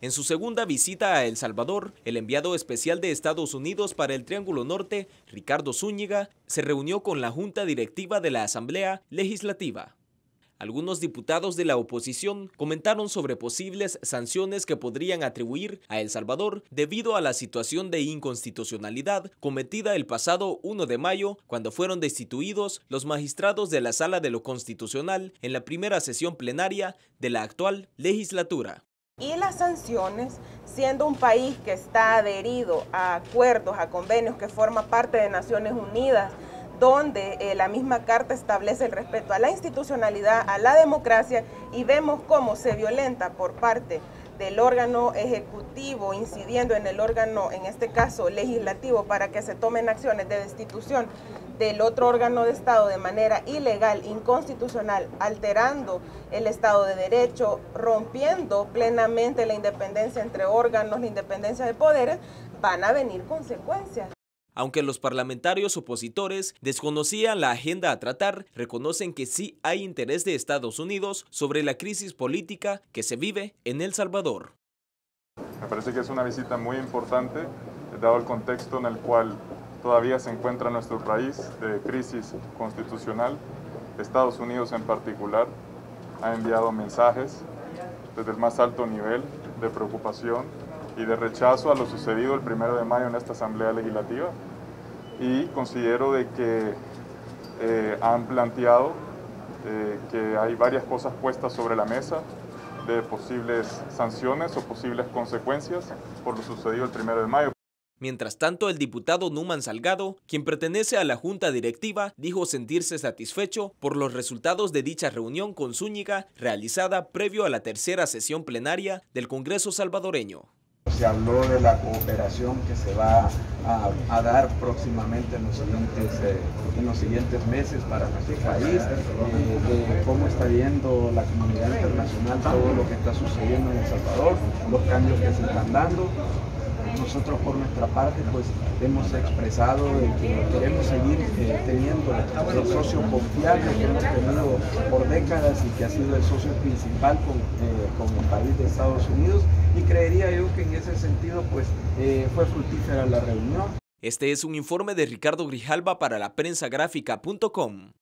En su segunda visita a El Salvador, el enviado especial de Estados Unidos para el Triángulo Norte, Ricardo Zúñiga, se reunió con la Junta Directiva de la Asamblea Legislativa. Algunos diputados de la oposición comentaron sobre posibles sanciones que podrían atribuir a El Salvador debido a la situación de inconstitucionalidad cometida el pasado 1 de mayo cuando fueron destituidos los magistrados de la Sala de lo Constitucional en la primera sesión plenaria de la actual legislatura. Y las sanciones, siendo un país que está adherido a acuerdos, a convenios, que forma parte de Naciones Unidas, donde la misma carta establece el respeto a la institucionalidad, a la democracia, y vemos cómo se violenta por parte del órgano ejecutivo, incidiendo en el órgano, en este caso, legislativo, para que se tomen acciones de destitución del otro órgano de Estado de manera ilegal, inconstitucional, alterando el Estado de Derecho, rompiendo plenamente la independencia entre órganos, la independencia de poderes, van a venir consecuencias. Aunque los parlamentarios opositores desconocían la agenda a tratar, reconocen que sí hay interés de Estados Unidos sobre la crisis política que se vive en El Salvador. Me parece que es una visita muy importante, dado el contexto en el cual todavía se encuentra nuestro país de crisis constitucional. Estados Unidos en particular ha enviado mensajes desde el más alto nivel de preocupación y de rechazo a lo sucedido el 1 de mayo en esta Asamblea Legislativa, y considero de que han planteado que hay varias cosas puestas sobre la mesa de posibles sanciones o posibles consecuencias por lo sucedido el 1 de mayo. Mientras tanto, el diputado Numán Salgado, quien pertenece a la Junta Directiva, dijo sentirse satisfecho por los resultados de dicha reunión con Zúñiga realizada previo a la tercera sesión plenaria del Congreso salvadoreño. Se habló de la cooperación que se va a dar próximamente en los siguientes meses para nuestro país, de cómo está viendo la comunidad internacional todo lo que está sucediendo en El Salvador, los cambios que se están dando. Nosotros por nuestra parte pues hemos expresado que queremos seguir teniendo el socio confiable que hemos tenido por décadas y que ha sido el socio principal con el país de Estados Unidos, y creería yo que en ese sentido pues fue fructífera la reunión. Este es un informe de Ricardo Grijalba para la prensagráfica.com.